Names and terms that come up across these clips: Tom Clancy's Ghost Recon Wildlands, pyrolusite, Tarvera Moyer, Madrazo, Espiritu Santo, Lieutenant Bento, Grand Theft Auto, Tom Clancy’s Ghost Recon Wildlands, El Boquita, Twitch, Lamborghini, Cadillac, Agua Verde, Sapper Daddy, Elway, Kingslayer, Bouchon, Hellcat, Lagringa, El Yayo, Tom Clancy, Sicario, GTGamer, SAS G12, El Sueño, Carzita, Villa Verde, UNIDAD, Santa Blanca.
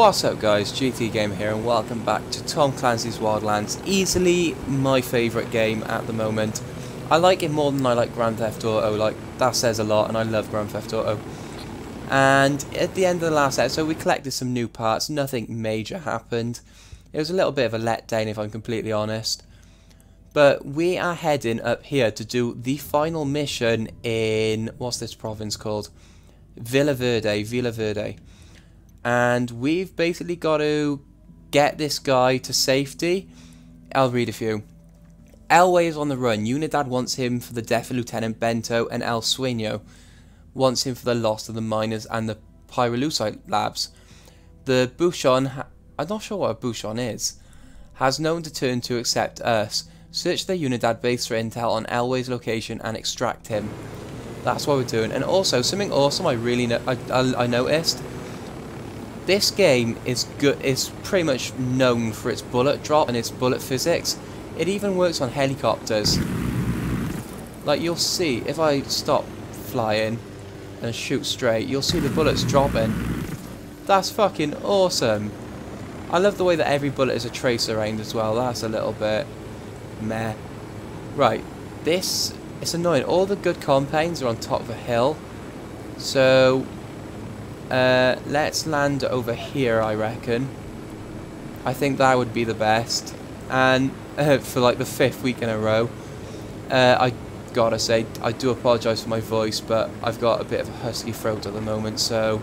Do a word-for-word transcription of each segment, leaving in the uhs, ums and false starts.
What's up guys, GTGamer here and welcome back to Tom Clancy's Wildlands, easily my favourite game at the moment. I like it more than I like Grand Theft Auto, like that says a lot, and I love Grand Theft Auto. And at the end of the last episode we collected some new parts, nothing major happened. It was a little bit of a letdown if I'm completely honest. But we are heading up here to do the final mission in, what's this province called? Villa Verde, Villa Verde. And we've basically got to get this guy to safety. I'll read a few. Elway is on the run. UNIDAD wants him for the death of Lieutenant Bento, and El Sueño wants him for the loss of the miners and the pyrolusite labs. The Bouchon, I'm not sure what a Bouchon is, has no one to turn to except us. Search the UNIDAD base for intel on Elway's location and extract him. That's what we're doing. And also, something awesome I really no I, I, I noticed. This game is good. It's pretty much known for its bullet drop and its bullet physics. It even works on helicopters. Like, you'll see, if I stop flying and shoot straight, you'll see the bullets dropping. That's fucking awesome. I love the way that every bullet is a tracer aimed as well. That's a little bit meh. Right, this, it's annoying. All the good compounds are on top of a hill. So Uh, let's land over here, I reckon. I think that would be the best. And uh, for like the fifth week in a row, uh, I gotta say, I do apologise for my voice, but I've got a bit of a husky throat at the moment, so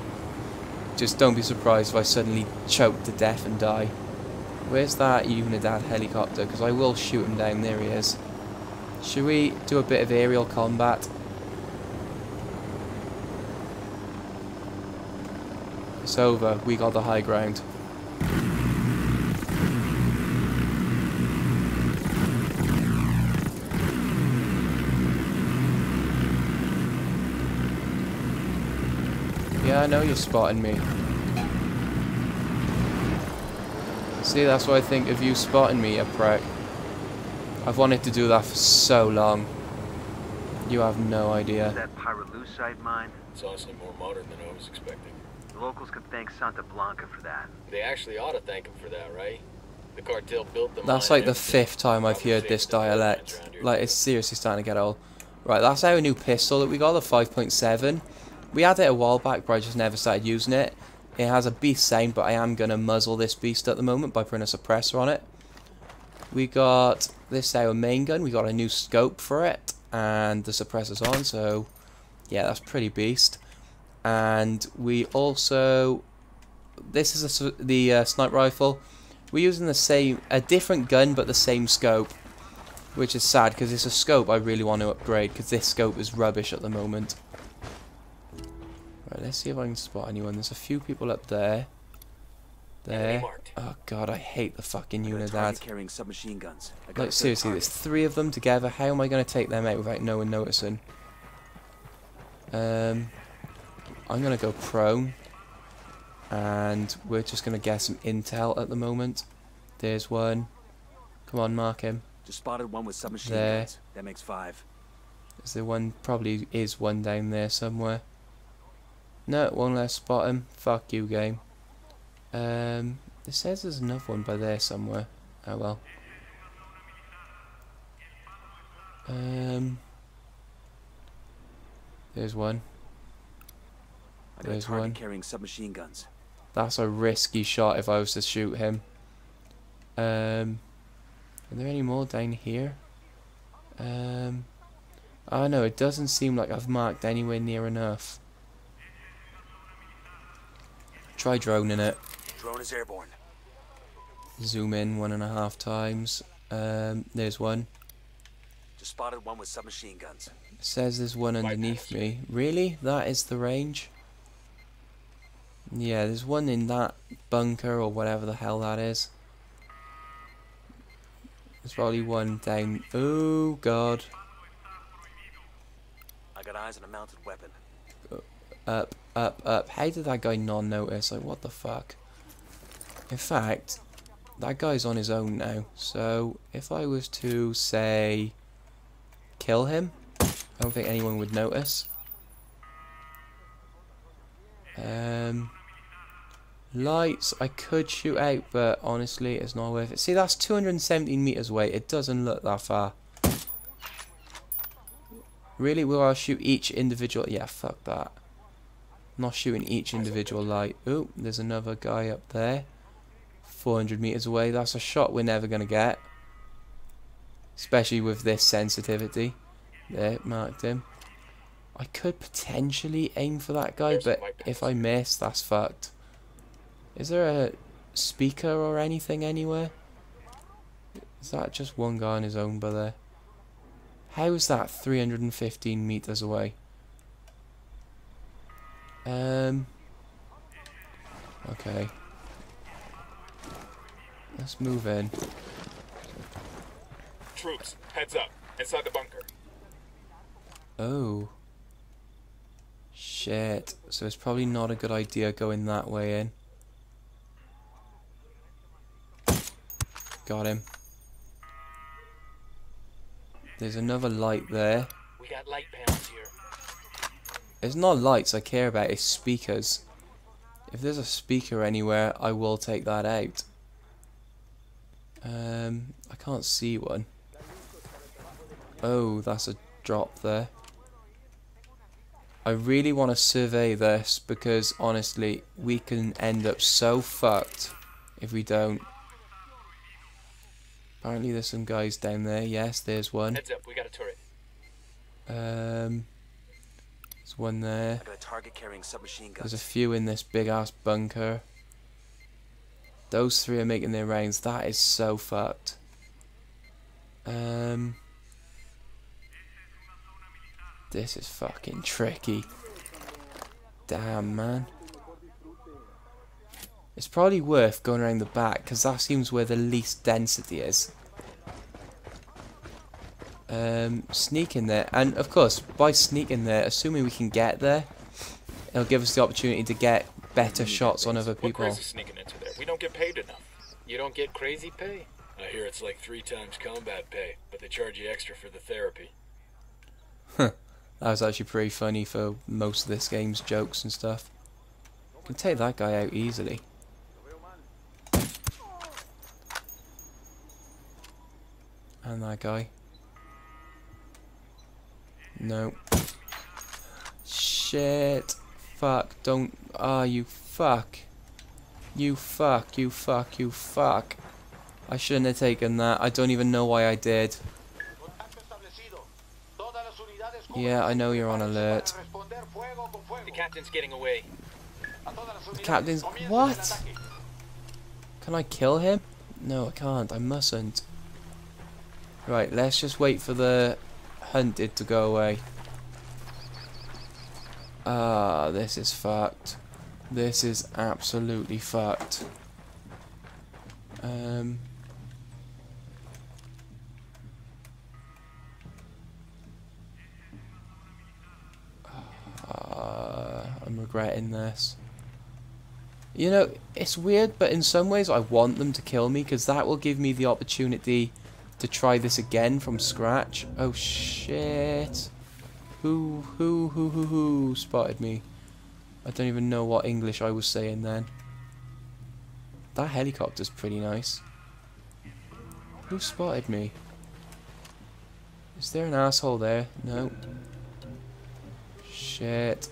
just don't be surprised if I suddenly choke to death and die. Where's that UNIDAD helicopter? Because I will shoot him down. There he is. Should we do a bit of aerial combat? It's over, we got the high ground. Yeah, I know you're spotting me. See, that's what I think of you spotting me, you prick. I've wanted to do that for so long. You have no idea. That pyrolusite mine? It's honestly more modern than I was expecting. The locals could thank Santa Blanca for that. They actually ought to thank him for that, right? The cartel built them. That's like the fifth time I've heard this dialect. Like, it's seriously starting to get old. Right, that's our new pistol that we got, the five point seven. We had it a while back, but I just never started using it. It has a beast sound, but I am going to muzzle this beast at the moment by putting a suppressor on it. We got this, our main gun. We got a new scope for it, and the suppressor's on, so yeah, that's pretty beast. And we also, this is a, the uh, sniper rifle. We're using the same, a different gun but the same scope, which is sad because it's a scope I really want to upgrade because this scope is rubbish at the moment. Right, let's see if I can spot anyone. There's a few people up there. There. Oh god, I hate the fucking UNIDAD. Carrying submachine guns. Like seriously, there's three of them together. How am I going to take them out without no one noticing? Um. I'm going to go prone, and we're just going to get some intel at the moment. There's one. Come on, mark him. Just spotted one with submachine guns. That makes five. Is there one? Probably is one down there somewhere. No, one less spot him. Fuck you, game. Um, it says there's another one by there somewhere. Oh well. Um, there's one. There's one. Carrying submachine guns. That's a risky shot if I was to shoot him. Um, are there any more down here? Um, oh no, it doesn't seem like I've marked anywhere near enough. Try droning it. Drone is airborne. Zoom in one and a half times. Um, there's one. Just spotted one with submachine guns. It says there's one underneath me. Really? That is the range? Yeah, there's one in that bunker or whatever the hell that is. There's probably one down. Oh god. I got eyes on a mounted weapon. Up, up, up. How did that guy not notice? Like, what the fuck? In fact, that guy's on his own now. So if I was to say kill him, I don't think anyone would notice. Um. Lights, I could shoot out, but honestly, it's not worth it. See, that's two hundred seventeen meters away. It doesn't look that far. Really, will I shoot each individual? Yeah, fuck that. I'm not shooting each individual light. Ooh, there's another guy up there. four hundred meters away. That's a shot we're never going to get. Especially with this sensitivity. There, marked him. I could potentially aim for that guy, but if I miss, that's fucked. Is there a speaker or anything anywhere? Is that just one guy on his own by there? How is that three hundred fifteen meters away? Um. Okay. Let's move in. Troops, heads up! Inside the bunker. Oh. Shit. So it's probably not a good idea going that way in. Got him. There's another light there. We got light panels here. It's not lights I care about, it's speakers. If there's a speaker anywhere, I will take that out. Um, I can't see one. Oh, that's a drop there. I really want to survey this because honestly, we can end up so fucked if we don't. Apparently there's some guys down there. Yes, there's one. Heads up, we got a turret. Um, there's one there. I got a target carrying submachine guns. There's a few in this big ass bunker. Those three are making their rounds. That is so fucked. Um, this is fucking tricky. Damn, man. It's probably worth going around the back because that seems where the least density is. Um, sneak in there, and of course by sneaking there, assuming we can get there, it'll give us the opportunity to get better shots on other people. What crazy sneaking into there? We don't get paid enough. You don't get crazy pay? I hear it's like three times combat pay, but they charge you extra for the therapy. Huh. That was actually pretty funny for most of this game's jokes and stuff. Can take that guy out easily. And that guy. No. Shit. Fuck. Don't. Ah, you fuck. You fuck. You fuck. You fuck. I shouldn't have taken that. I don't even know why I did. Yeah, I know you're on alert. The captain's getting away. The captain's. What? Can I kill him? No, I can't. I mustn't. Right, let's just wait for the hunted to go away. Ah, this is fucked. This is absolutely fucked. Um. Uh, I'm regretting this. You know, it's weird, but in some ways I want them to kill me because that will give me the opportunity to try this again from scratch. Oh shit. Who, who, who, who, who spotted me? I don't even know what English I was saying then. That helicopter's pretty nice. Who spotted me? Is there an asshole there? No. Shit.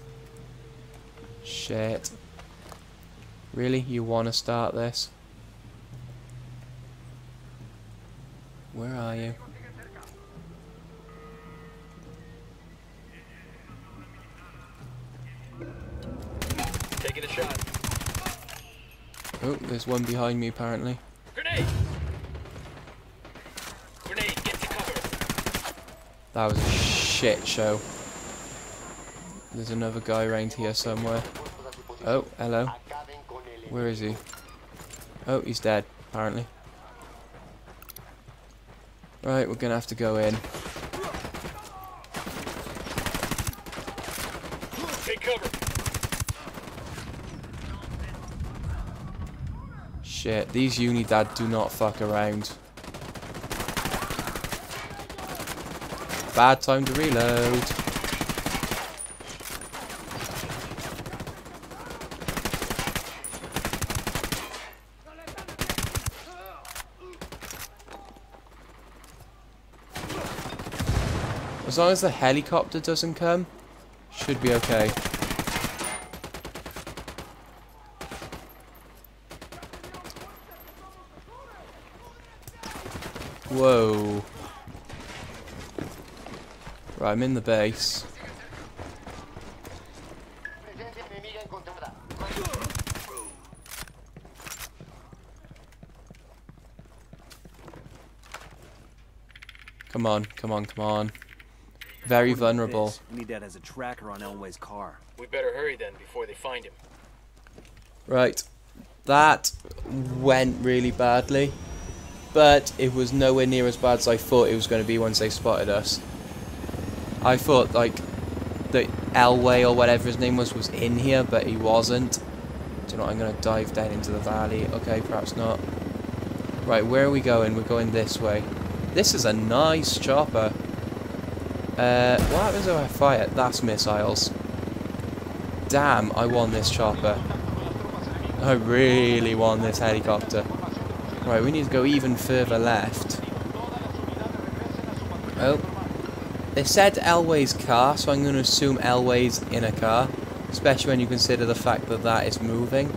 Shit. Really? You want to start this? Where are you? Taking a shot. Oh, there's one behind me apparently. Grenade! Grenade, get to cover. That was a shit show. There's another guy around here somewhere. Oh, hello. Where is he? Oh, he's dead, apparently. Right, we're gonna have to go in. Take cover. Shit, these UNIDAD do not fuck around. Bad time to reload. As long as the helicopter doesn't come, should be okay. Whoa. Right, I'm in the base. Come on, come on, come on. Very vulnerable. UNIDAD has a tracker on Elway's car. We better hurry then before they find him. Right. That went really badly. But it was nowhere near as bad as I thought it was going to be once they spotted us. I thought, like, that Elway or whatever his name was was in here, but he wasn't. Do you know what? I'm going to dive down into the valley. Okay, perhaps not. Right, where are we going? We're going this way. This is a nice chopper. Uh, what happens if I fire? That's missiles. Damn, I won this chopper. I really won this helicopter. Right, we need to go even further left. Oh. They said Elway's car, so I'm going to assume Elway's in a car. Especially when you consider the fact that that is moving.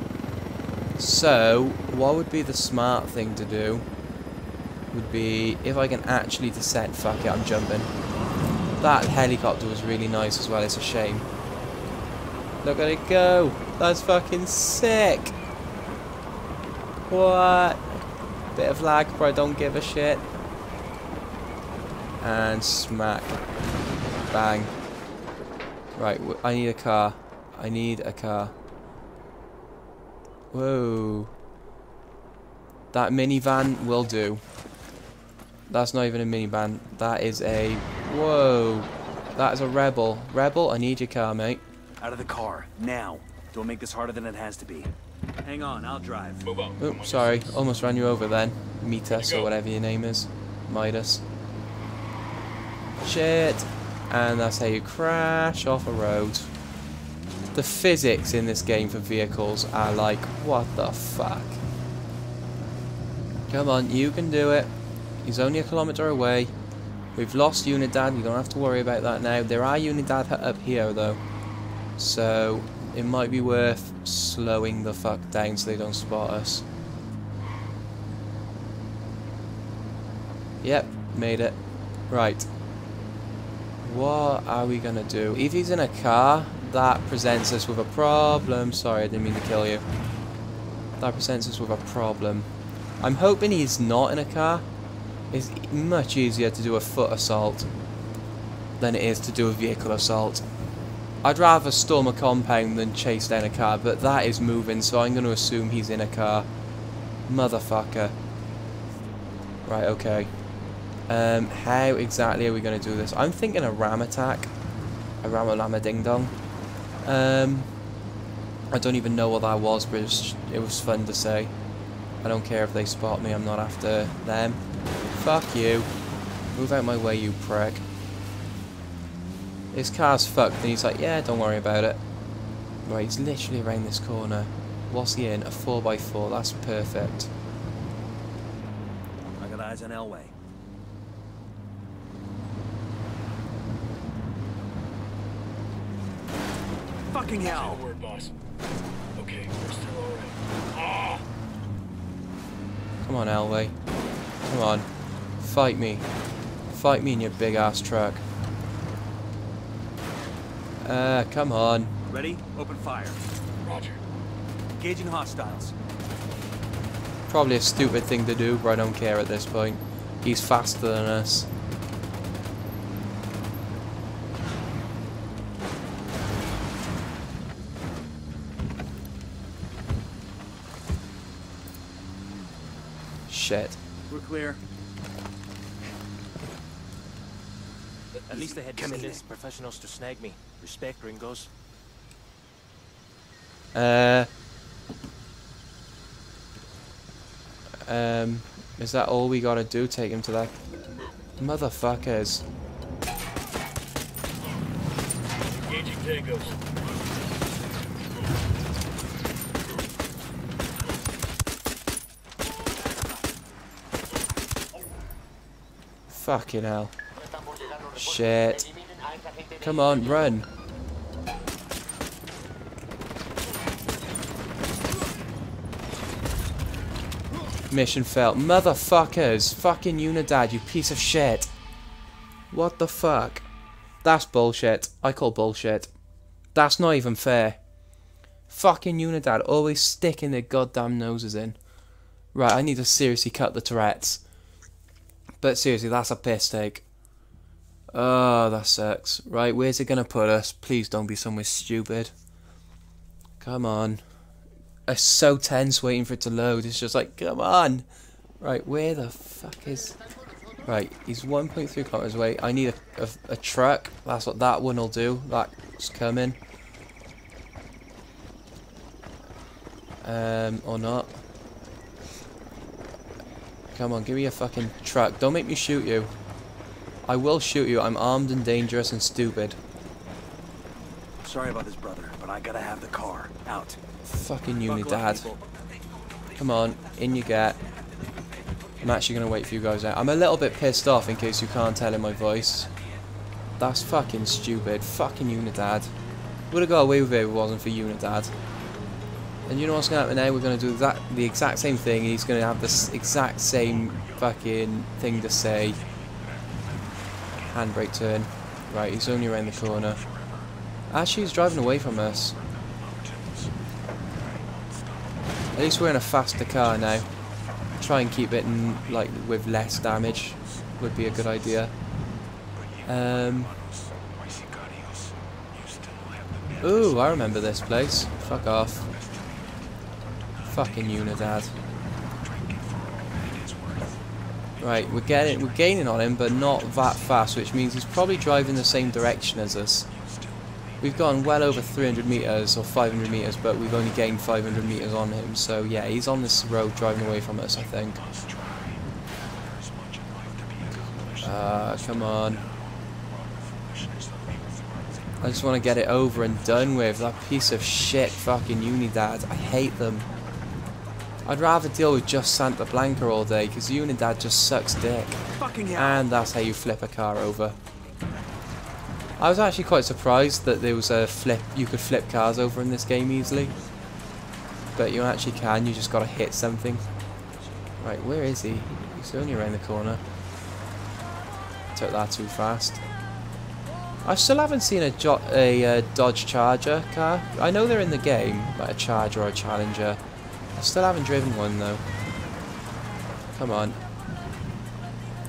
So, what would be the smart thing to do? Would be if I can actually descend. Fuck it, I'm jumping. That helicopter was really nice as well. It's a shame. Look at it go. That's fucking sick. What? Bit of lag, but I don't give a shit. And smack, bang. Right, I need a car. I need a car. Whoa. That minivan will do. That's not even a minivan. That is a... Whoa. That is a rebel. Rebel, I need your car, mate. Out of the car. Now. Don't make this harder than it has to be. Hang on, I'll drive. Move on. Oops, sorry. Almost ran you over then. Midas or whatever your name is. Midas. Shit. And that's how you crash off a road. The physics in this game for vehicles are like, what the fuck? Come on, you can do it. He's only a kilometre away. We've lost UNIDAD. We don't have to worry about that now. There are UNIDAD up here, though. So, it might be worth slowing the fuck down so they don't spot us. Yep, made it. Right. What are we going to do? If he's in a car, that presents us with a problem. Sorry, I didn't mean to kill you. That presents us with a problem. I'm hoping he's not in a car. It's much easier to do a foot assault than it is to do a vehicle assault. I'd rather storm a compound than chase down a car, but that is moving, so I'm going to assume he's in a car. Motherfucker. Right, okay. Um, how exactly are we going to do this? I'm thinking a ram attack. A ram-a-lama-ding-dong. Um, I don't even know what that was, but it was, it was fun to say. I don't care if they spot me, I'm not after them. Fuck you. Move out my way, you prick. His car's fucked, and he's like, yeah, don't worry about it. Right, he's literally around this corner. What's he in? A four by four. That's perfect. I got eyes on Elway. Fucking hell. Word, boss. Okay, we're still alright. Oh. Come on, Elway. Come on. Fight me. Fight me in your big ass truck. Uh, come on. Ready? Open fire. Roger. Engaging hostiles. Probably a stupid thing to do, but I don't care at this point. He's faster than us. Shit. We're clear. At least they had convinced professionals to snag me. Respect, gringos. Uh. Um. Is that all we gotta do? Take him to that. Motherfuckers. Engaging tangos. Fucking hell. Shit. Come on, run. Mission failed. Motherfuckers. Fucking Unidad, you piece of shit. What the fuck? That's bullshit. I call bullshit. That's not even fair. Fucking Unidad always sticking their goddamn noses in. Right, I need to seriously cut the Tourette's. But seriously, that's a piss take. Oh, that sucks. Right, where's it gonna put us? Please don't be somewhere stupid. Come on. It's so tense waiting for it to load. It's just like, come on. Right, where the fuck is... Right, he's one point three kilometers away. I need a, a, a truck. That's what that one will do. That's coming. Um, or not. Come on, give me a fucking truck. Don't make me shoot you. I will shoot you. I'm armed and dangerous and stupid. Sorry about this, brother, but I gotta have the car. Out. Fucking Unidad. Come on, in you get. I'm actually gonna wait for you guys out. I'm a little bit pissed off in case you can't tell in my voice. That's fucking stupid. Fucking Unidad. Would have got away with it if it wasn't for Unidad. And you know what's going to happen now? We're going to do that, the exact same thing, and he's going to have the exact same fucking thing to say. Handbrake turn. Right, he's only around the corner. Actually, he's driving away from us. At least we're in a faster car now. Try and keep it in, like, with less damage would be a good idea. Um... Ooh, I remember this place. Fuck off. Fucking Unidad. Right, we're getting, we're gaining on him, but not that fast, which means he's probably driving the same direction as us. We've gone well over three hundred meters or five hundred meters, but we've only gained five hundred meters on him. So yeah, he's on this road driving away from us, I think. Ah, uh, come on. I just want to get it over and done with. That piece of shit, fucking Unidad. I hate them. I'd rather deal with just Santa Blanca all day, because Unidad just sucks dick. And that's how you flip a car over. I was actually quite surprised that there was a flip, you could flip cars over in this game easily. But you actually can, you just gotta hit something. Right, where is he? He's only around the corner. Took that too fast. I still haven't seen a, jo a uh, Dodge Charger car. I know they're in the game, like a Charger or a Challenger. I still haven't driven one though. Come on.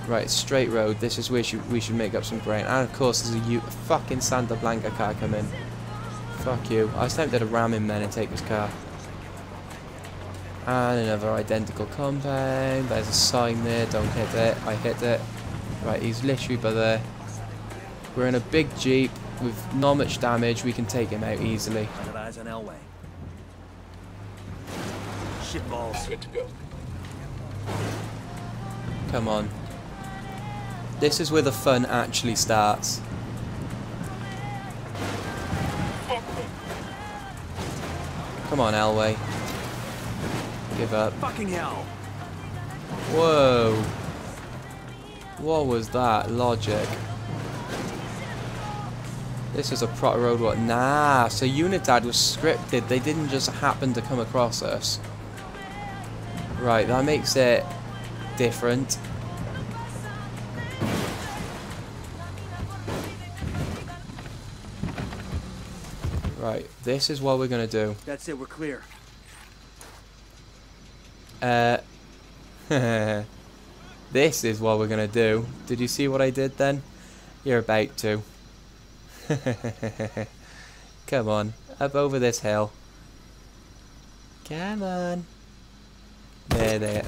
Right, straight road. This is where sh we should make up some ground. And of course, there's a, U a fucking Santa Blanca car coming. Fuck you. I was tempted to ram him then and take his car. And another identical compound. There's a sign there. Don't hit it. I hit it. Right, he's literally by there. We're in a big Jeep with not much damage. We can take him out easily. I got eyes on Elway. Shitballs. Good to go. Come on. This is where the fun actually starts. Come on, Elway. Give up. Fucking hell. Whoa. What was that? Logic. This is a proper road what? Nah, so Unidad was scripted. They didn't just happen to come across us. Right, that makes it different. Right, this is what we're gonna do. That's it, we're clear. Uh, this is what we're gonna do. Did you see what I did then? You're about to. Come on, up over this hill. Come on. There, there.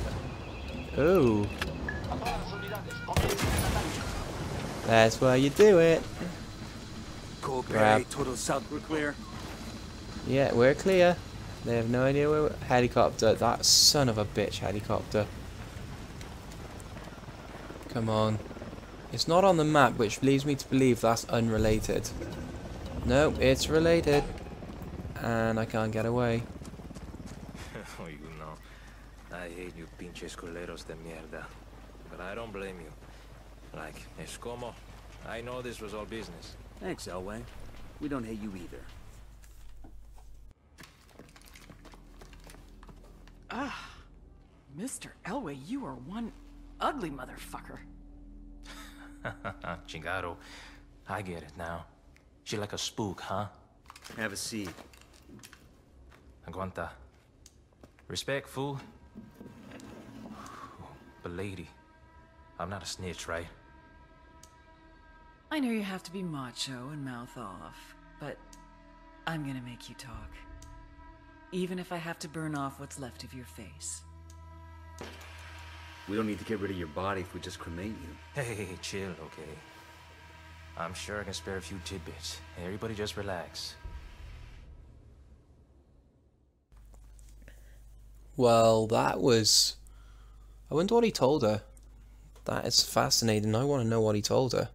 Ooh. That's where you do it. Grab. Yeah, we're clear. They have no idea where we're... Helicopter. That son of a bitch helicopter. Come on. It's not on the map, which leads me to believe that's unrelated. No, it's related. And I can't get away. I hate you pinches culeros de mierda, but I don't blame you. Like, es como, I know this was all business. Thanks, Elway. We don't hate you either. Ah, Mister Elway, you are one ugly motherfucker. Chingado. I get it now. She like a spook, huh? Have a seat. Aguanta. Respect, fool. But lady, I'm not a snitch, right? I know you have to be macho and mouth off, but I'm gonna make you talk. Even if I have to burn off what's left of your face. We don't need to get rid of your body if we just cremate you. Hey, chill, okay? I'm sure I can spare a few tidbits. Everybody just relax. Well, that was... I wonder what he told her. That is fascinating. I want to know what he told her.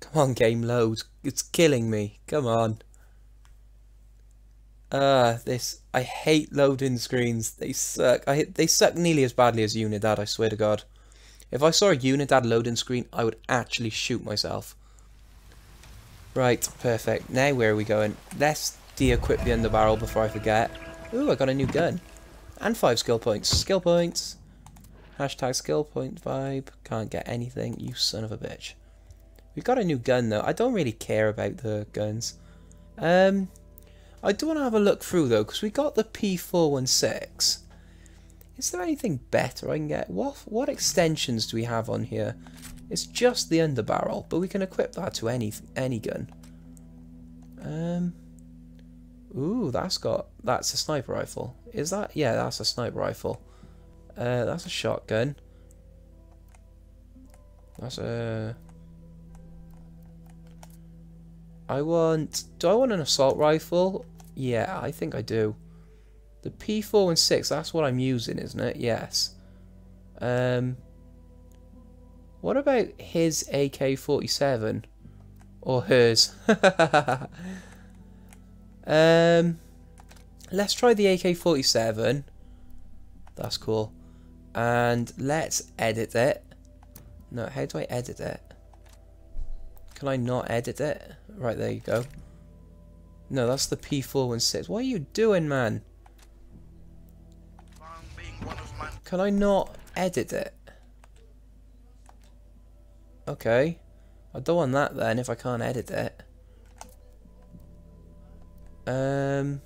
Come on, game, load. It's killing me. Come on. Ah, uh, this... I hate loading screens. They suck. I They suck nearly as badly as UNIDAD, I swear to God. If I saw a UNIDAD loading screen, I would actually shoot myself. Right, perfect. Now where are we going? Let's de-equip the underbarrel before I forget. Ooh, I got a new gun. And five skill points. Skill points. Hashtag skill point vibe. Can't get anything, you son of a bitch. We've got a new gun, though. I don't really care about the guns. Um, I do want to have a look through, though, because we got the P four sixteen. Is there anything better I can get? What what extensions do we have on here? It's just the underbarrel, but we can equip that to any any gun. Um. Ooh, that's got that's a sniper rifle. Is that? Yeah, that's a sniper rifle. Uh, that's a shotgun. That's a. I want. Do I want an assault rifle? Yeah, I think I do. The P four sixteen, that's what I'm using, isn't it? Yes. Um, what about his A K forty-seven? Or hers? um, let's try the A K forty-seven. That's cool. And let's edit it. No, how do I edit it? Can I not edit it? Right, there you go. No, that's the P four sixteen. What are you doing, man? Can I not edit it? Okay. I don't want that then if I can't edit it. Um,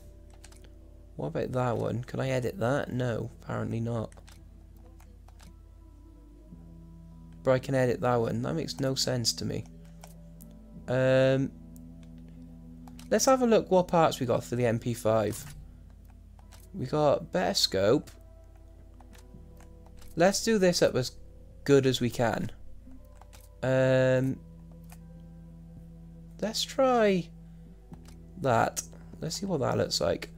what about that one? Can I edit that? No, apparently not. But I can edit that one. That makes no sense to me. Um, let's have a look what parts we got for the M P five. We got better scope. Let's do this up as good as we can. Um, let's try that. Let's see what that looks like.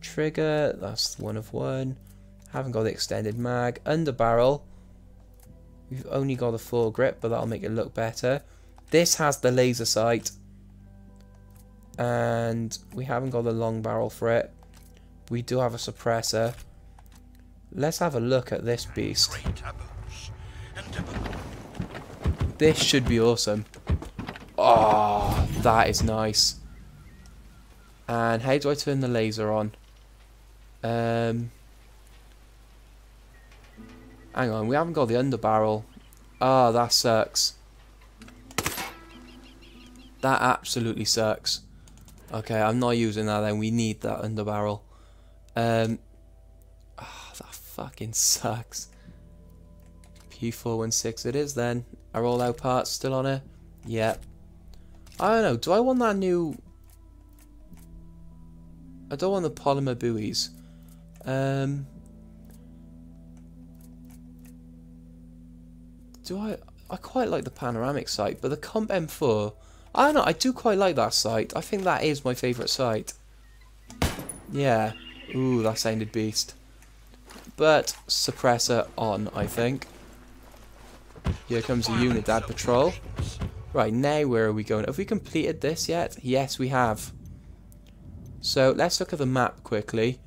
Trigger, that's one of one. Haven't got the extended mag. Underbarrel, we've only got the foregrip, but that'll make it look better. This has the laser sight. And we haven't got the long barrel for it. We do have a suppressor. Let's have a look at this beast. This should be awesome. Oh, that is nice. And how do I turn the laser on? Um, hang on, we haven't got the underbarrel. Ah, oh, that sucks. That absolutely sucks. Okay, I'm not using that then. We need that underbarrel. Um... That fucking sucks. P four sixteen it is then. Are all our parts still on it? Yep. I don't know. Do I want that new... I don't want the polymer buoys. Um... Do I... I quite like the panoramic sight, but the Comp M four... I don't know. I do quite like that sight. I think that is my favourite sight. Yeah. Ooh, that sounded beast. But suppressor on, I think. Here comes a UNIDAD patrol. Right, now where are we going? Have we completed this yet? Yes, we have. So let's look at the map quickly.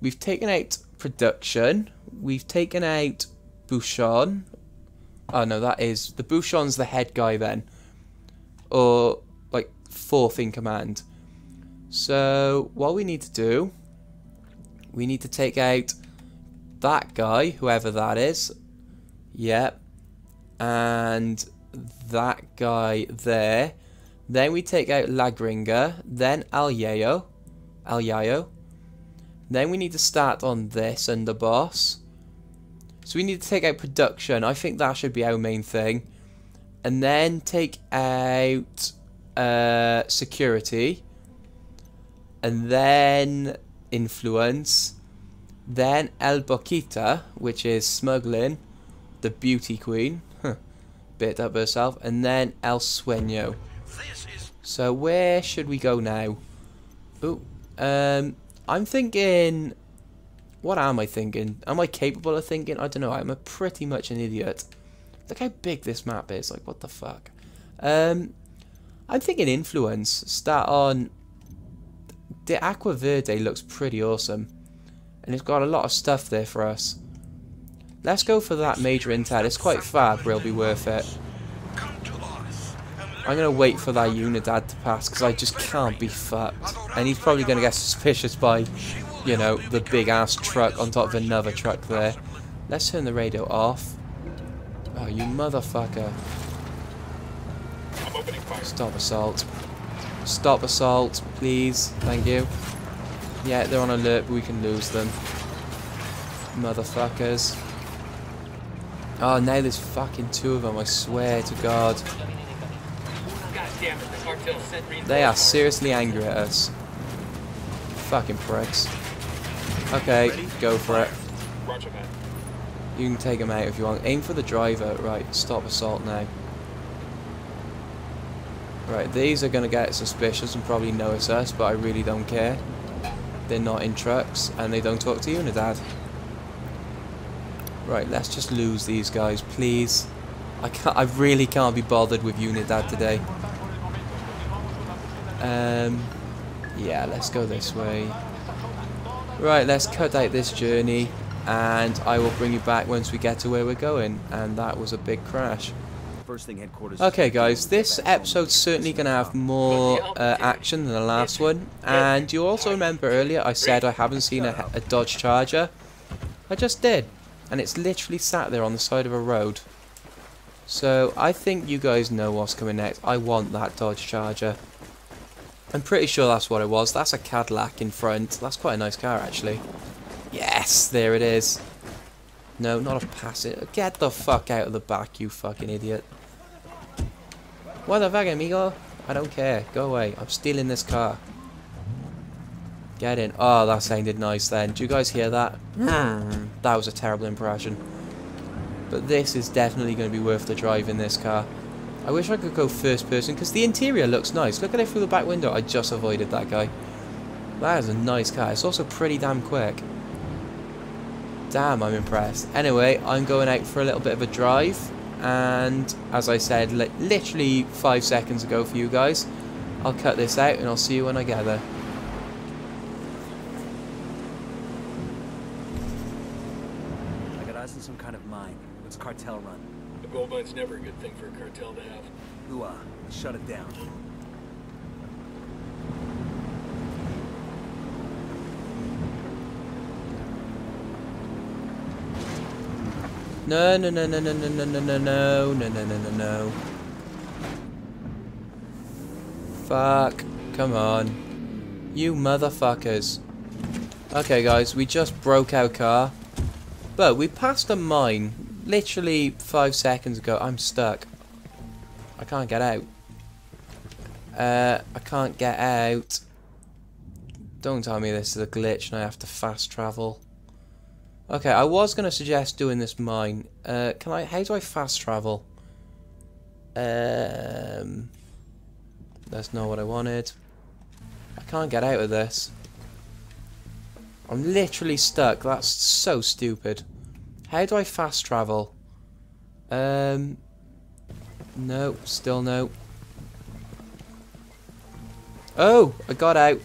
We've taken out production. We've taken out Bouchon. Oh no, that is, the Bouchon's the head guy then. Or, like, fourth in command. So, what we need to do, we need to take out that guy, whoever that is. Yep. And that guy there. Then we take out Lagringa, then El Yayo. El Yayo. Then we need to start on this underboss. So we need to take out production. I think that should be our main thing. And then take out uh, security. And then influence. Then El Boquita, which is smuggling. The beauty queen. Huh. Bit up herself. And then El Sueño. So where should we go now? Ooh. Um, I'm thinking... What am I thinking? Am I capable of thinking? I don't know. I'm a pretty much an idiot. Look how big this map is. Like, what the fuck? Um, I'm thinking influence. Start on... The Agua Verde looks pretty awesome. And it's got a lot of stuff there for us. Let's go for that major intel. It's quite far, but it'll be worth it. I'm going to wait for that Unidad to pass, because I just can't be fucked. And he's probably going to get suspicious by... You know, the big ass truck on top of another truck there. Let's turn the radio off. Oh, you motherfucker. Stop assault. Stop assault, please. Thank you. Yeah, they're on alert, but we can lose them. Motherfuckers. Oh, now there's fucking two of them, I swear to God. They are seriously angry at us. Fucking pricks. Okay, ready? Go for it. Roger, man. You can take him out if you want. Aim for the driver. Right, stop assault now. Right, these are going to get suspicious and probably notice us, but I really don't care. They're not in trucks, and they don't talk to Unidad. Right, let's just lose these guys, please. I can't, I really can't be bothered with Unidad today. Um, yeah, let's go this way. Right, let's cut out this journey, and I will bring you back once we get to where we're going. And that was a big crash. First thing, headquarters. Okay, guys, this episode's certainly going to have more uh, action than the last one. And you also remember earlier I said I haven't seen a, a Dodge Charger. I just did, and it's literally sat there on the side of a road. So I think you guys know what's coming next. I want that Dodge Charger. I'm pretty sure that's what it was. That's a Cadillac in front. That's quite a nice car, actually. Yes, there it is. No, not a passenger. Get the fuck out of the back, you fucking idiot. What the fuck, amigo? I don't care. Go away. I'm stealing this car. Get in. Oh, that sounded nice then. Do you guys hear that? Mm. That was a terrible impression. But this is definitely going to be worth the drive in this car. I wish I could go first person, because the interior looks nice. Look at it through the back window. I just avoided that guy. That is a nice car. It's also pretty damn quick. Damn, I'm impressed. Anyway, I'm going out for a little bit of a drive. And, as I said, li literally five seconds ago for you guys, I'll cut this out and I'll see you when I get there. I got us in some kind of mine. It's a cartel run. Gold mine's never a good thing for a cartel to have. Ooh-ah, shut it down. No, no, no, no, no, no, no, no, no, no, no, no, no, no. Fuck. Come on. You motherfuckers. Okay, guys, we just broke our car. But we passed a mine. Literally five seconds ago. I'm stuck. I can't get out. Uh, I can't get out. Don't tell me this is a glitch and I have to fast travel. Okay, I was going to suggest doing this mine. Uh, can I? How do I fast travel? Um, that's not what I wanted. I can't get out of this. I'm literally stuck. That's so stupid. How do I fast travel? Um, no, still no. Oh, I got out.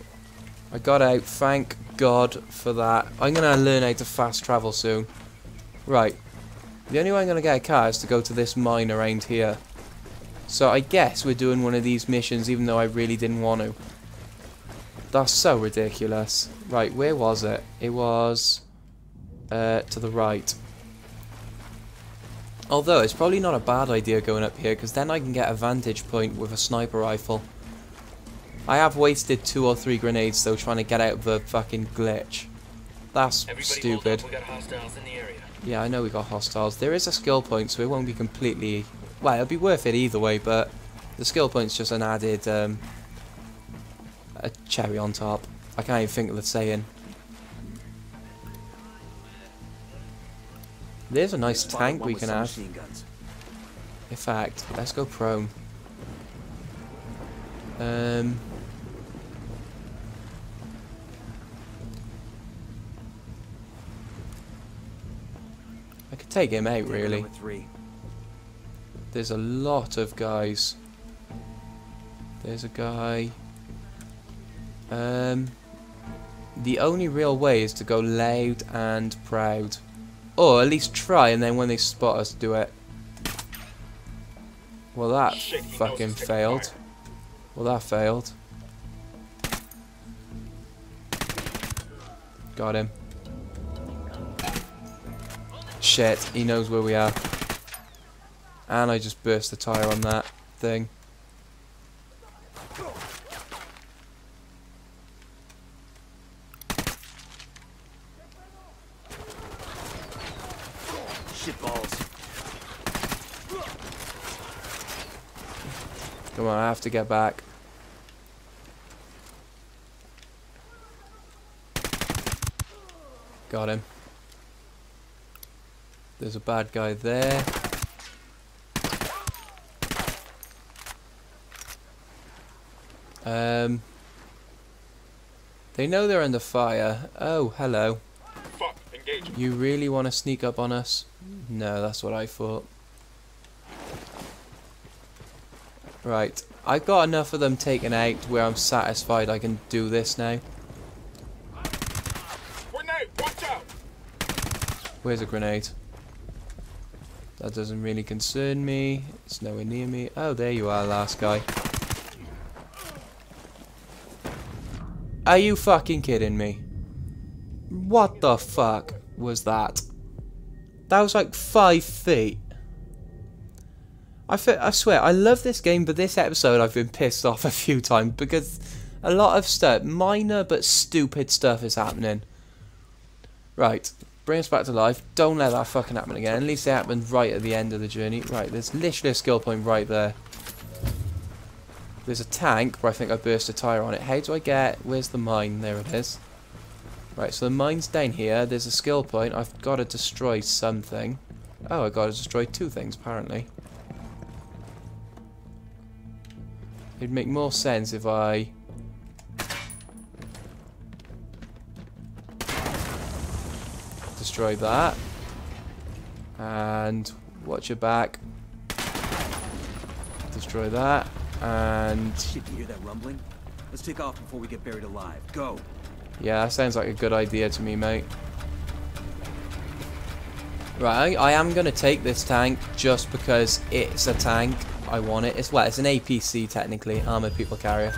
I got out. Thank God for that. I'm going to learn how to fast travel soon. Right. The only way I'm going to get a car is to go to this mine around here. So I guess we're doing one of these missions even though I really didn't want to. That's so ridiculous. Right, where was it? It was uh, to the right. Although it's probably not a bad idea going up here because then I can get a vantage point with a sniper rifle. I have wasted two or three grenades though trying to get out of the fucking glitch. That's stupid. We got hostiles in the area. Yeah, I know we got hostiles. There is a skill point, so it won't be completely... Well, it'll be worth it either way, but the skill point's just an added um, a cherry on top. I can't even think of the saying. There's a nice tank we can have. In fact, let's go prone. Um... I could take him out, really. There's a lot of guys. There's a guy. Um, the only real way is to go loud and proud. Or at least try, and then when they spot us, do it. Well, that fucking failed. Well, that failed. Got him. Shit, he knows where we are. And I just burst the tire on that thing. Shit balls. Come on, I have to get back. Got him. There's a bad guy there. Um, they know they're under fire. Oh, hello. Fuck, engage. You really want to sneak up on us? No, that's what I thought. Right, I've got enough of them taken out where I'm satisfied I can do this now. Grenade, watch out. Where's a grenade? That doesn't really concern me. It's nowhere near me. Oh, there you are, last guy. Are you fucking kidding me? What the fuck was that? That was like five feet. I, I swear, I love this game, but this episode I've been pissed off a few times because a lot of stuff, minor but stupid stuff is happening. Right. Bring us back to life. Don't let that fucking happen again. At least it happened right at the end of the journey. Right, there's literally a skill point right there. There's a tank where I think I burst a tyre on it. How do I get... Where's the mine? There it is. Right, so the mine's down here. There's a skill point. I've got to destroy something. Oh, I've got to destroy two things, apparently. It'd make more sense if I... destroy that, and watch your back, destroy that, and shit, you hear that rumbling? Let's take off before we get buried alive. Go. Yeah, that sounds like a good idea to me, mate. Right, I, I am gonna take this tank just because it's a tank. I want it. It's well, it's an A P C technically, armored people carrier.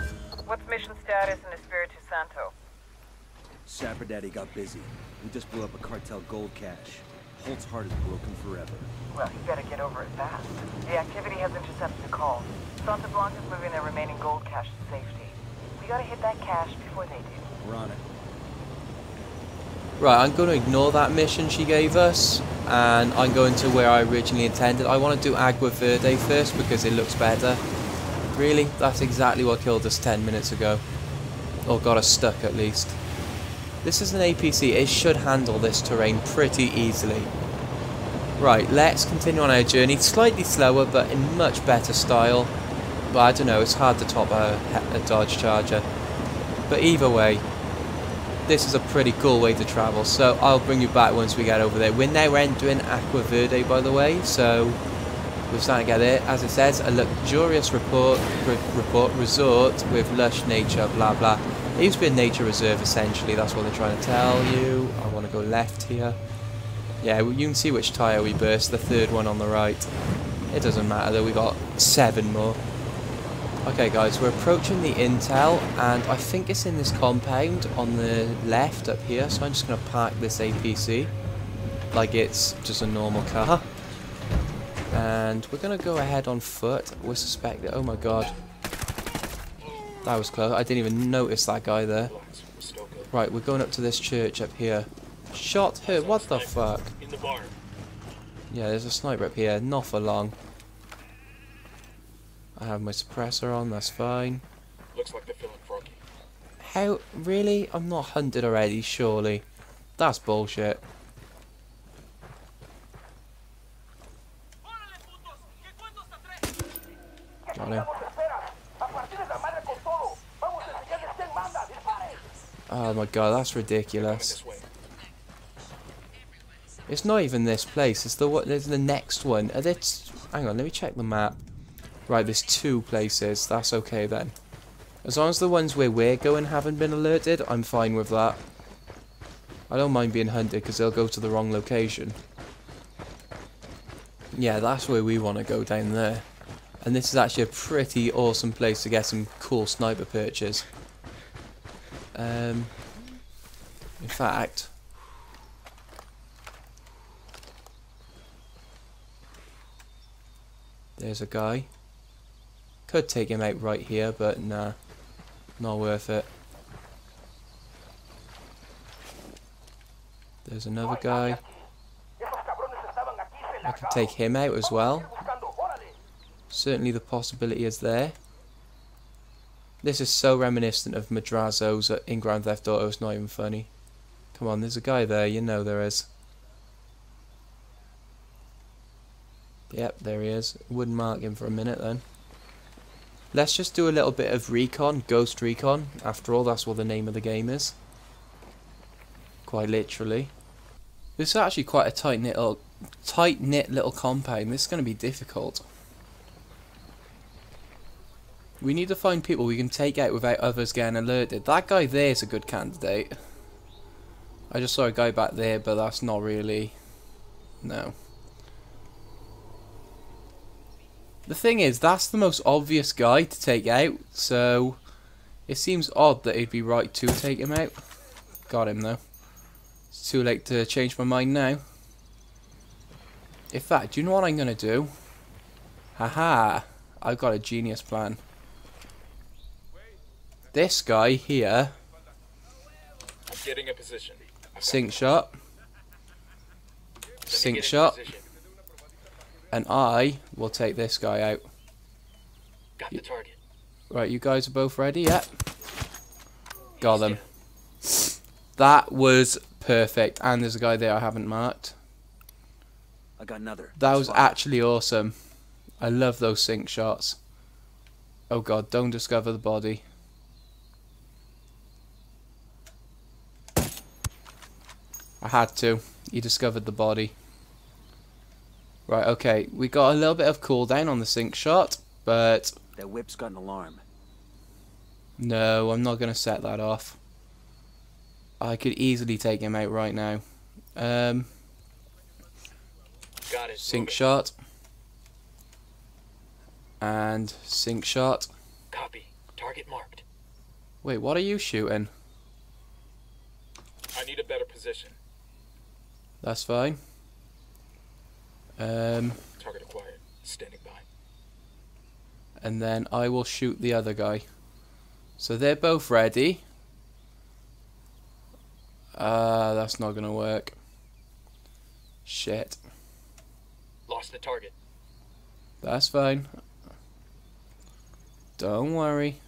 What's mission status in Espiritu Santo? Sapper Daddy got busy. We just blew up a cartel gold cache. Holt's heart is broken forever. Well, you gotta get over it fast. The activity has intercepted the call. Santa Blanca's moving their remaining gold cache to safety. We gotta hit that cache before they do. We're on it. Right, I'm gonna ignore that mission she gave us, and I'm going to where I originally intended. I want to do Agua Verde first because it looks better. Really? That's exactly what killed us ten minutes ago. Or got us stuck at least. This is an A P C, it should handle this terrain pretty easily. Right, let's continue on our journey, slightly slower but in much better style. But I don't know, it's hard to top a, a Dodge Charger. But either way, this is a pretty cool way to travel, so I'll bring you back once we get over there. We're now entering Agua Verde, by the way, so we're starting to get there. As it says, a luxurious report, report resort with lush nature, blah blah. It used to be a nature reserve, essentially. That's what they're trying to tell you. I want to go left here. Yeah, you can see which tyre we burst, the third one on the right. It doesn't matter though, we got seven more. Okay guys, we're approaching the intel, and I think it's in this compound on the left up here, so I'm just going to park this A P C like it's just a normal car. And we're going to go ahead on foot. We're suspected. Oh my god. That was close. I didn't even notice that guy there. Right, we're going up to this church up here. Shot her. What the fuck? Yeah, there's a sniper up here. Not for long. I have my suppressor on. That's fine. Looks like they're feeling froggy. How? Really? I'm not hunted already, surely. That's bullshit. Got him. Oh my god, that's ridiculous. It's not even this place, it's the, it's the next one. Are they t hang on, let me check the map. Right, there's two places, that's okay then. As long as the ones where we're going haven't been alerted, I'm fine with that. I don't mind being hunted because they'll go to the wrong location. Yeah, that's where we want to go, down there. And this is actually a pretty awesome place to get some cool sniper perches. Um, in fact, there's a guy. Could take him out right here, but nah, not worth it. There's another guy. I could take him out as well. Certainly the possibility is there. This is so reminiscent of Madrazo's in Grand Theft Auto, it's not even funny. Come on, there's a guy there, you know there is. Yep, there he is. Wouldn't mark him for a minute then. Let's just do a little bit of recon, Ghost Recon. After all, that's what the name of the game is. Quite literally. This is actually quite a tight-knit little, tight-knit little compound. This is going to be difficult. We need to find people we can take out without others getting alerted. That guy there is a good candidate. I just saw a guy back there, but that's not really... No. The thing is, that's the most obvious guy to take out, so... It seems odd that it'd be right to take him out. Got him, though. It's too late to change my mind now. In fact, do you know what I'm going to do? Haha! I've got a genius plan. This guy here. I'm getting a position. Sink shot. Sink shot. And I will take this guy out. Got the target. Right, you guys are both ready? Yep. Got them. That was perfect. And there's a guy there I haven't marked. I got another. That was actually awesome. I love those sink shots. Oh god, don't discover the body. I had to. He discovered the body. Right, okay. We got a little bit of cooldown on the sink shot, but... That whip's got an alarm. No, I'm not going to set that off. I could easily take him out right now. Um, got it. Sink shot. And sink shot. Copy. Target marked. Wait, what are you shooting? I need a better position. That's fine. Um, target acquired. Standing by. And then I will shoot the other guy. So they're both ready. Ah, uh, that's not gonna work. Shit. Lost the target. That's fine. Don't worry.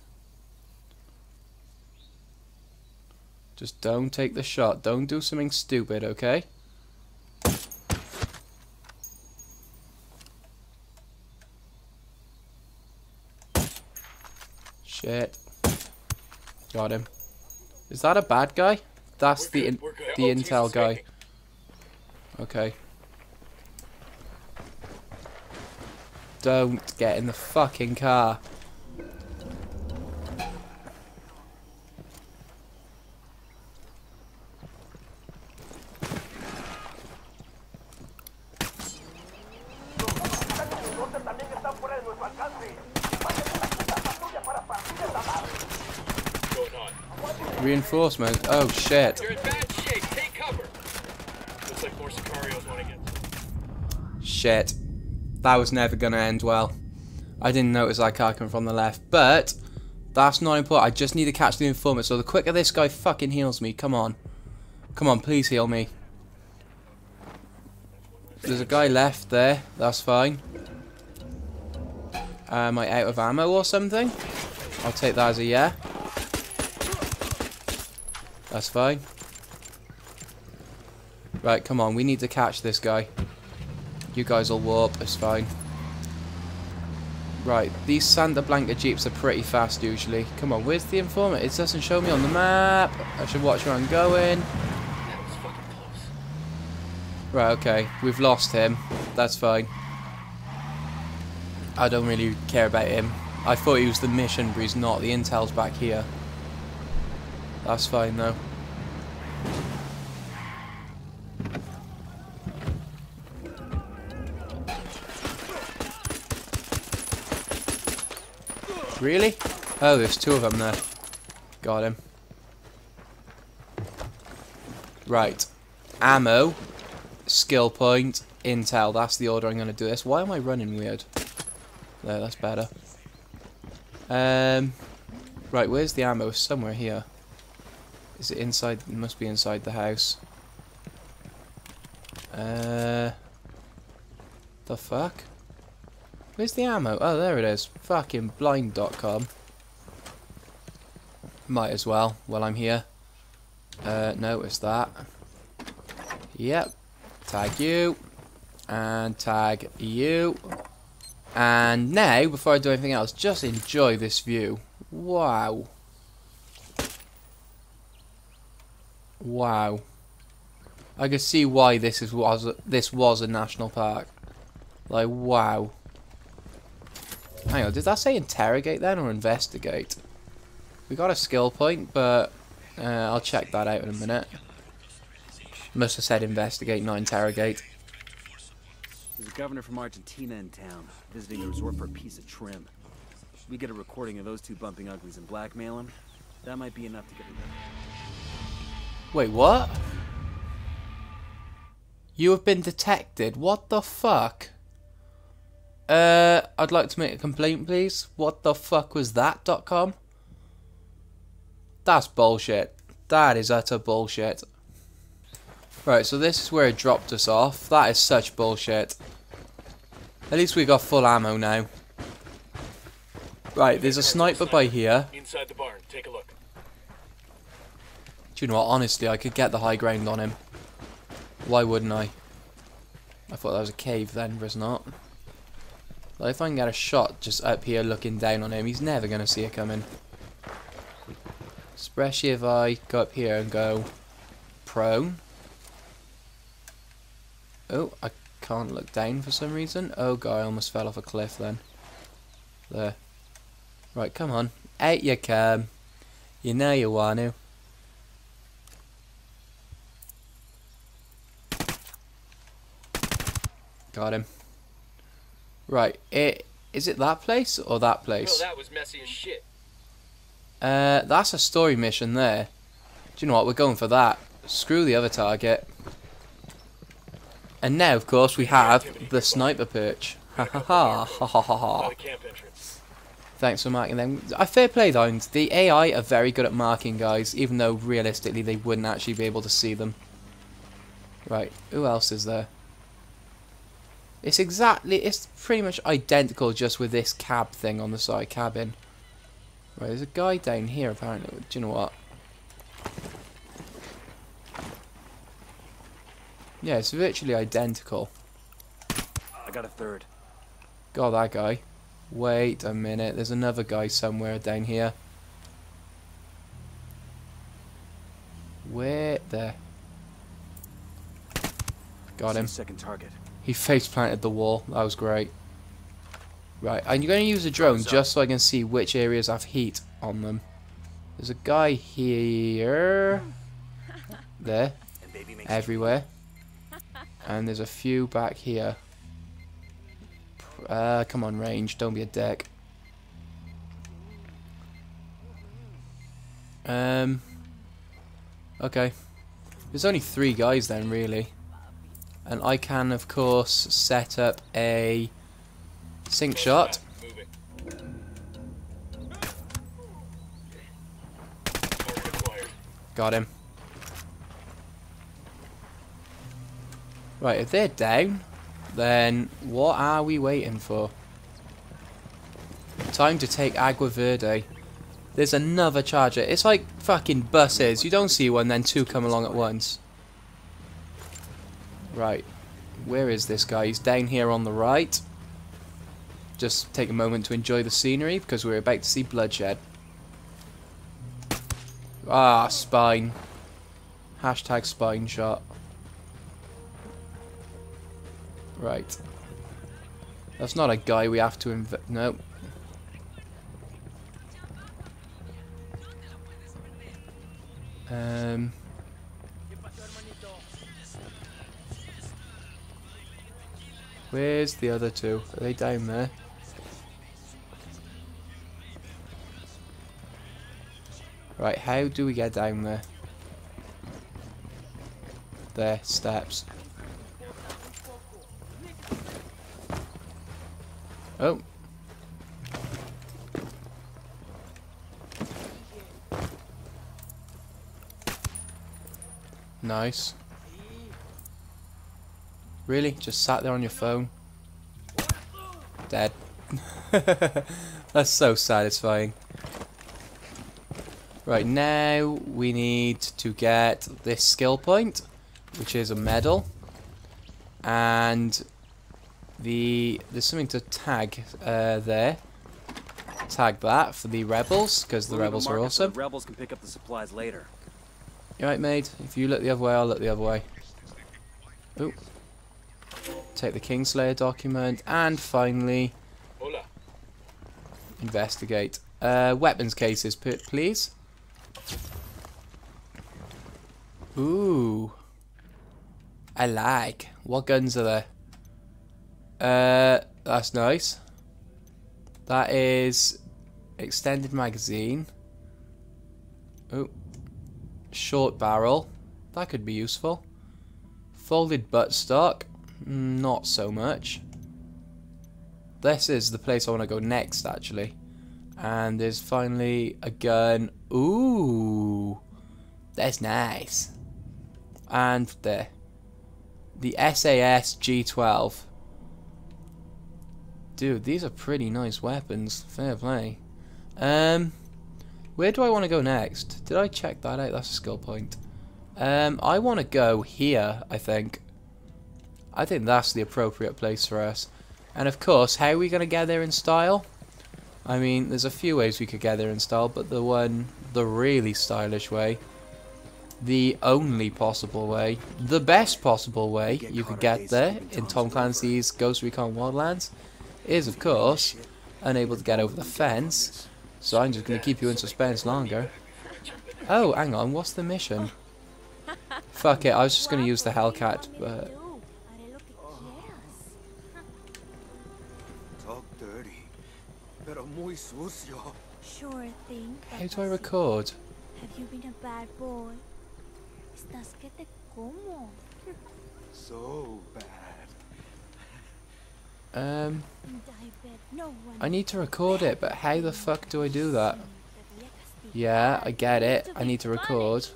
Just don't take the shot. Don't do something stupid, okay? Shit. Got him. Is that a bad guy? That's the in the intel guy. Okay. Don't get in the fucking car. Reinforcement. Oh shit. You're in bad shape. Take cover. Looks like more Sicarios want to get. Shit. That was never gonna end well. I didn't notice I car coming from the left, but that's not important. I just need to catch the informant. So the quicker this guy fucking heals me, come on, come on, please heal me. There's a guy left there. That's fine. Am I out of ammo or something? I'll take that as a yeah. That's fine. Right, come on. We need to catch this guy. You guys will warp. It's fine. Right, these Santa Blanca jeeps are pretty fast usually. Come on, where's the informant? It doesn't show me on the map. I should watch where I'm going. That was fucking close. Right, okay. We've lost him. That's fine. I don't really care about him. I thought he was the mission, but he's not. The intel's back here. That's fine, though. Really? Oh, there's two of them there. Got him. Right. Ammo. Skill point. Intel. That's the order I'm going to do this. Why am I running weird? There, that's better. Um, right, where's the ammo? Somewhere here. Is it inside? It must be inside the house. Uh, the fuck? Where's the ammo? Oh, there it is. Fucking blind dot com. Might as well, while I'm here. Uh, notice that. Yep. Tag you. And tag you. And now, before I do anything else, just enjoy this view. Wow. Wow. I can see why this is was this was a national park. Like, wow. Hang on, did that say interrogate then or investigate? We got a skill point, but uh, I'll check that out in a minute. Must have said investigate, not interrogate. There's a governor from Argentina in town, visiting the resort for a piece of trim. We get a recording of those two bumping uglies and blackmail him. That might be enough to get him. Wait, what? You have been detected. What the fuck? Uh, I'd like to make a complaint, please. What the fuck was that? .com? That's bullshit. That is utter bullshit. Right, so this is where it dropped us off. That is such bullshit. At least we got full ammo now. Right, there's a sniper by here. Inside the barn. Take a look. Do you know what? Honestly, I could get the high ground on him. Why wouldn't I? I thought that was a cave then, but it's not. Like, if I can get a shot just up here looking down on him, he's never going to see it coming. Especially if I go up here and go prone. Oh, I can't look down for some reason. Oh god, I almost fell off a cliff then. There. Right, come on. Out you come. You know you want to. Got him. Right, it, is it that place or that place? Well, that was messy as shit. Uh, that's a story mission there. Do you know what? We're going for that. Screw the other target. And now, of course, we have the sniper perch. Ha ha ha ha ha ha ha. Thanks for marking them. I fair play though. The A I are very good at marking guys, even though realistically they wouldn't actually be able to see them. Right, who else is there? It's exactly, it's pretty much identical just with this cab thing on the side, cabin. Right, there's a guy down here apparently. Do you know what? Yeah, it's virtually identical. I got a third. Got that guy. Wait a minute, there's another guy somewhere down here. Wait there. Got him. Second target. He face planted the wall. That was great. Right, I'm going to use a drone just so I can see which areas have heat on them. There's a guy here. There. Everywhere. And there's a few back here. Uh, come on, range. Don't be a dick. Um, Okay. There's only three guys then, really. And I can, of course, set up a sink shot. Got him. Right, if they're down, then what are we waiting for? Time to take Agua Verde. There's another charger. It's like fucking buses. You don't see one, then two come along at once. Right. Where is this guy? He's down here on the right. Just take a moment to enjoy the scenery, because we're about to see bloodshed. Ah, spine. Hashtag spine shot. Right. That's not a guy we have to inv- no. Um. Where's the other two? Are they down there? Right, how do we get down there? There, steps. Oh. Nice. Really? Just sat there on your phone? Dead. That's so satisfying. Right, now we need to get this skill point, which is a medal. And the there's something to tag uh, there. Tag that for the rebels, because the rebels are awesome. The rebels can pick up the supplies later. You're right, mate. If you look the other way, I'll look the other way. Ooh. Take the Kingslayer document, and finally, investigate. Uh, weapons cases, please. Ooh, I like. What guns are there? Uh, that's nice. That is extended magazine. Ooh. Short barrel, that could be useful. Folded buttstock, not so much. This is the place I want to go next, actually. And there's finally a gun. Ooh, that's nice. And there, the S A S G twelve. Dude, these are pretty nice weapons. Fair play. Um. Where do I want to go next? Did I check that out? That's a skill point. Um, I want to go here, I think. I think that's the appropriate place for us. And of course, how are we going to get there in style? I mean, there's a few ways we could get there in style, but the one, the really stylish way, the only possible way, the best possible way you could get there in Tom Clancy's Ghost Recon Wildlands is, of course, unable to get over the fence. So I'm just going to keep you in suspense longer. Oh, hang on, what's the mission? Fuck it, I was just going to use the Hellcat, but... How do I record? Have you been a bad boy? So bad. Um... I need to record it, but how the fuck do I do that? Yeah, I get it. I need to record.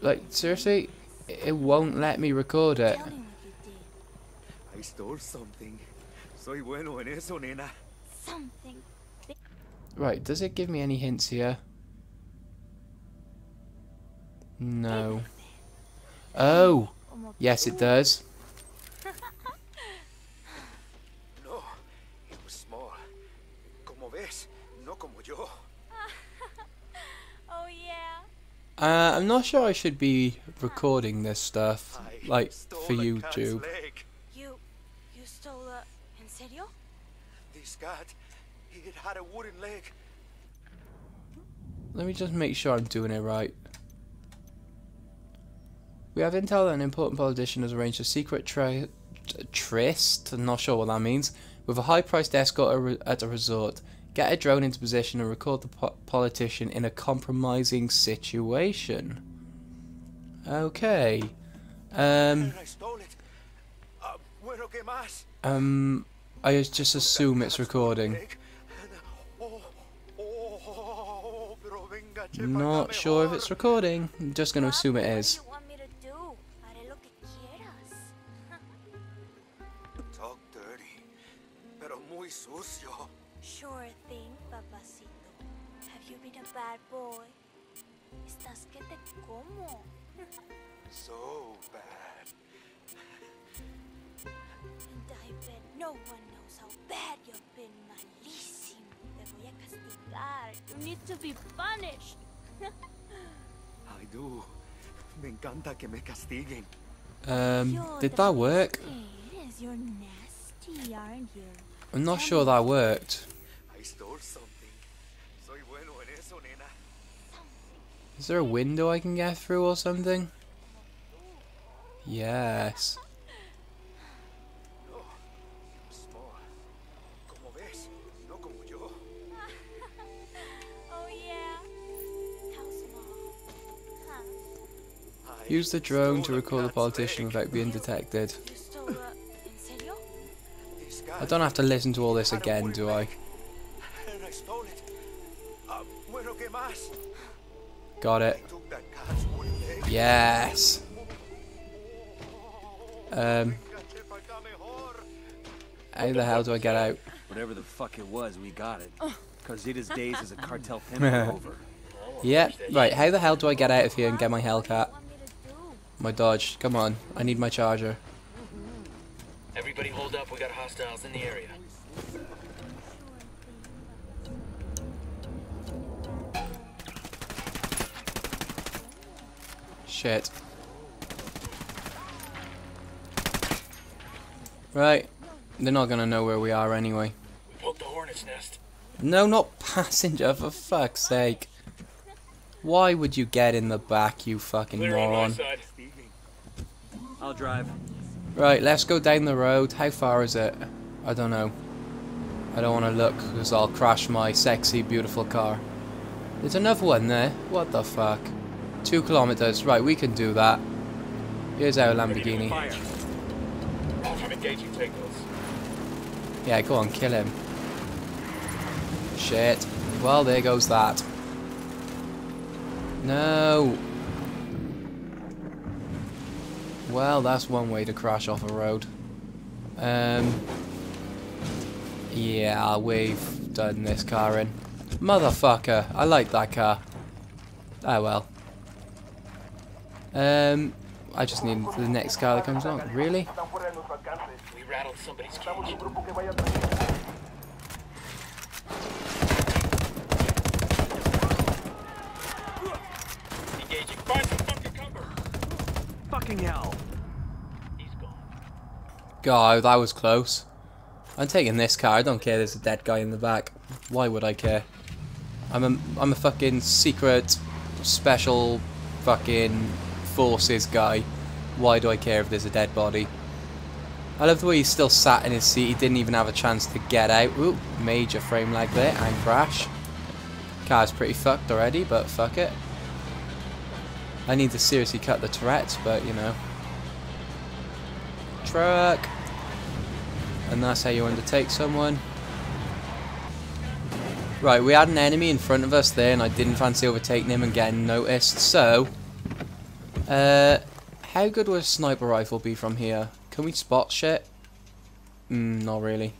Like, seriously? It won't let me record it. I stole something. Soy bueno en eso, nena. Something. Right, does it give me any hints here? No. Oh, yes, it does. No, it was small. Como ves, no como yo. Oh yeah. Uh, I'm not sure I should be recording this stuff, like for YouTube. You, you stole a? En serio? This cat, it had a wooden leg. Let me just make sure I'm doing it right. We have intel that an important politician has arranged a secret tryst, I'm not sure what that means, With a high-priced escort at a resort, get a drone into position and record the po politician in a compromising situation. Okay. Um... Um... I just assume it's recording. Not sure if it's recording. I'm just going to assume it is. Sure thing, papacito. Have you been a bad boy? Estás que te como. So bad. And I bet no one knows how bad you've been, malísimo. Te voy a castigar. You need to be punished. I do. Me encanta que me castiguen. Um, did that work? You're nasty, aren't you? I'm not sure that worked. Is there a window I can get through or something? Yes. Use the drone to record the politician without being detected. I don't have to listen to all this again, do I? Got it. Yes! Um... How the hell do I get out? Whatever the fuck it was, we got it. Carzita's days as a cartel pimp are over. Yeah, right, how the hell do I get out of here and get my Hellcat? My Dodge, come on. I need my Charger. Everybody hold up, we got hostiles in the area. Shit. Right. They're not gonna know where we are anyway. We poked the hornet's nest. No, not passenger, for fuck's sake. Why would you get in the back, you fucking moron? I'll drive. Right, let's go down the road. How far is it? I don't know. I don't want to look because I'll crash my sexy, beautiful car. There's another one there. What the fuck? Two kilometers. Right, we can do that. Here's our Lamborghini. Yeah, go on, kill him. Shit. Well, there goes that. No. Well, that's one way to crash off a road. Um, yeah, we've done this car in. Motherfucker, I like that car. Oh well. Um, I just need the next car that comes along. Really? We rattled somebody's cage. Engaging. Find some fucking cover. Fucking hell. God, that was close. I'm taking this car. I don't care. There's a dead guy in the back. Why would I care? I'm a I'm a fucking secret, special, fucking forces guy. Why do I care if there's a dead body? I love the way he's still sat in his seat. He didn't even have a chance to get out. Ooh, major frame lag there and crash. Car's pretty fucked already, but fuck it. I need to seriously cut the Tourette's, but you know. Truck. And that's how you undertake someone. Right, we had an enemy in front of us there and I didn't fancy overtaking him and getting noticed, so uh, how good would a sniper rifle be from here? Can we spot shit? Mm, not really.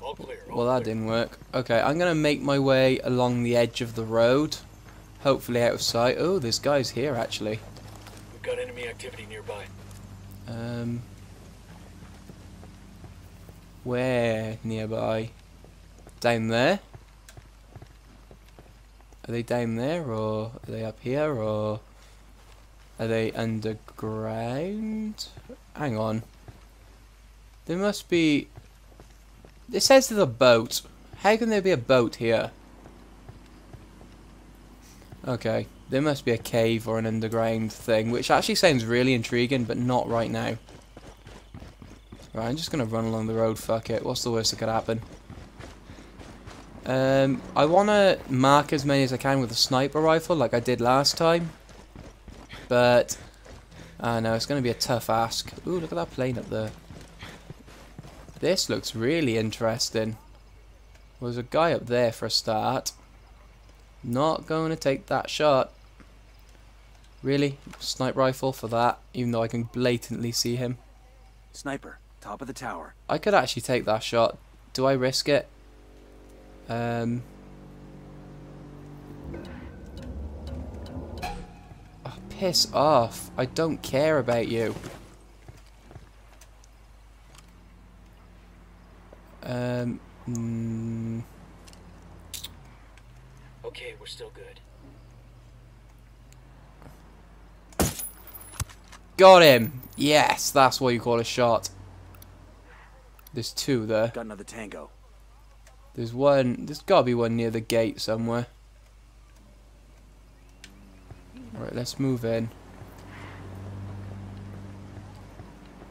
All clear, all well, that clear. Didn't work. Okay, I'm gonna make my way along the edge of the road, hopefully out of sight. Oh, there's guys here actually. We've got enemy activity nearby. Um, where nearby? Down there? Are they down there, or are they up here, or are they underground? Hang on. There must be... It says there's a boat. How can there be a boat here? Okay. There must be a cave or an underground thing, which actually sounds really intriguing, but not right now. Right, I'm just going to run along the road, fuck it. What's the worst that could happen? Um, I want to mark as many as I can with a sniper rifle, like I did last time. But, I know, it's going to be a tough ask. Ooh, look at that plane up there. This looks really interesting. Well, there's a guy up there for a start. Not going to take that shot. Really? Sniper rifle for that, even though I can blatantly see him. Sniper, top of the tower. I could actually take that shot. Do I risk it? Um. Oh, piss off. I don't care about you. Um. Mm. Okay, we're still good. Got him! Yes, that's what you call a shot. There's two there. Got another tango. There's one. There's gotta be one near the gate somewhere. Alright, let's move in.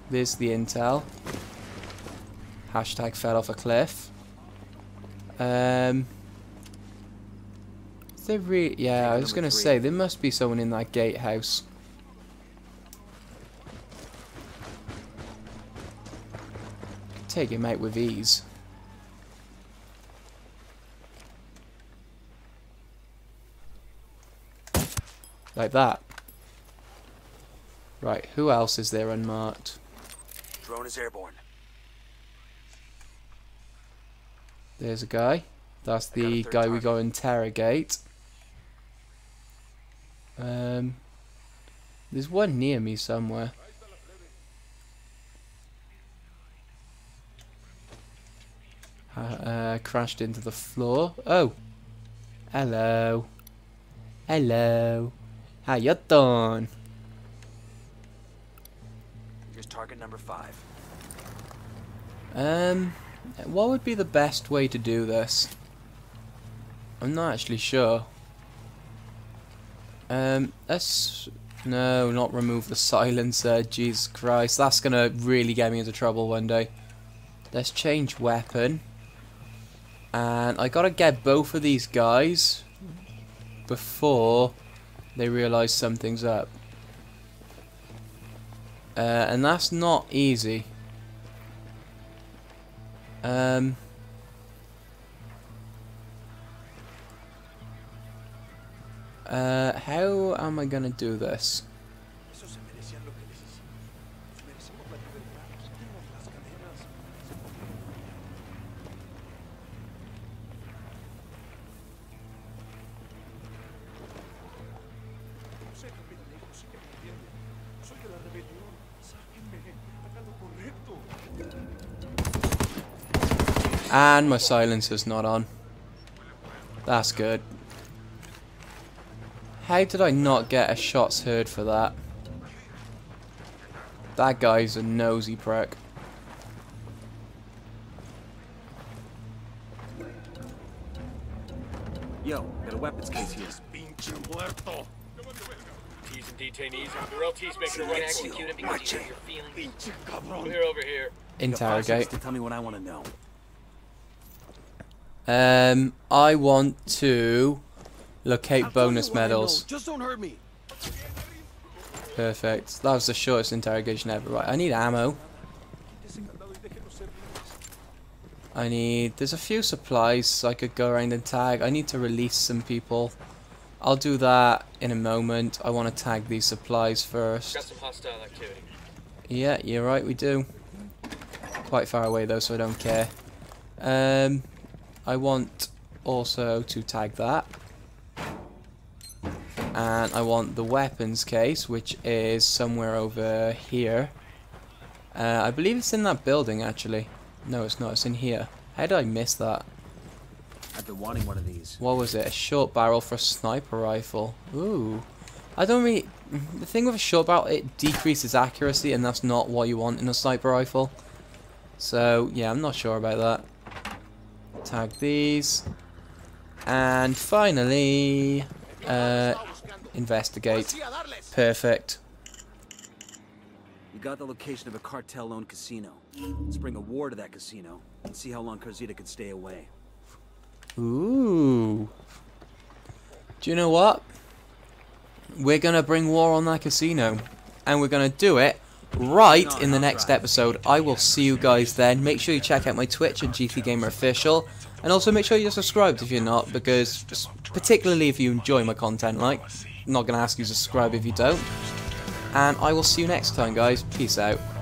There's the intel. Hashtag fell off a cliff. Um. Is there re- yeah, I was gonna say, there must be someone in that gatehouse. Take him out with ease. Like that. Right, who else is there unmarked? Drone is airborne. There's a guy. That's the guy we go interrogate. Um, there's one near me somewhere. Uh, uh, crashed into the floor. Oh, hello, hello. How you doing? Here's target number five. Um, what would be the best way to do this? I'm not actually sure. Um, let's no, not remove the silencer. Jesus Christ, that's gonna really get me into trouble one day. Let's change weapon. And I gotta get both of these guys before they realise something's up. Uh, and that's not easy. Um, uh, how am I gonna do this? And my silencer's not on. That's good. How did I not get a shots heard for that? That guy's a nosy prick. Yo, got a weapons case here. T's and detainees are the real T's making a run executed because you your feelings. We're over here. Interrogate. Tell me what I want to know. Um, I want to locate bonus medals. Just don't hurt me. Perfect. That was the shortest interrogation ever. Right, I need ammo. I need... There's a few supplies so I could go around and tag. I need to release some people. I'll do that in a moment. I want to tag these supplies first. Got some hostile activity. Yeah, you're right, we do. Quite far away though, so I don't care. Um... I want also to tag that, and I want the weapons case, which is somewhere over here. Uh, I believe it's in that building, actually. No, it's not. It's in here. How did I miss that? I've been wanting one of these. What was it? A short barrel for a sniper rifle. Ooh, I don't really. The thing with a short barrel, it decreases accuracy, and that's not what you want in a sniper rifle. So yeah, I'm not sure about that. Tag these, and finally uh, investigate. Perfect. We got the location of a cartel-owned casino. Let's bring a war to that casino and see how long Carzita could stay away. Ooh. Do you know what? We're going to bring war on that casino. And we're going to do it right in the next episode. I will see you guys then. Make sure you check out my Twitch at GTGamer Official. And also make sure you're subscribed if you're not, because just particularly if you enjoy my content, like, I'm not going to ask you to subscribe if you don't. And I will see you next time, guys. Peace out.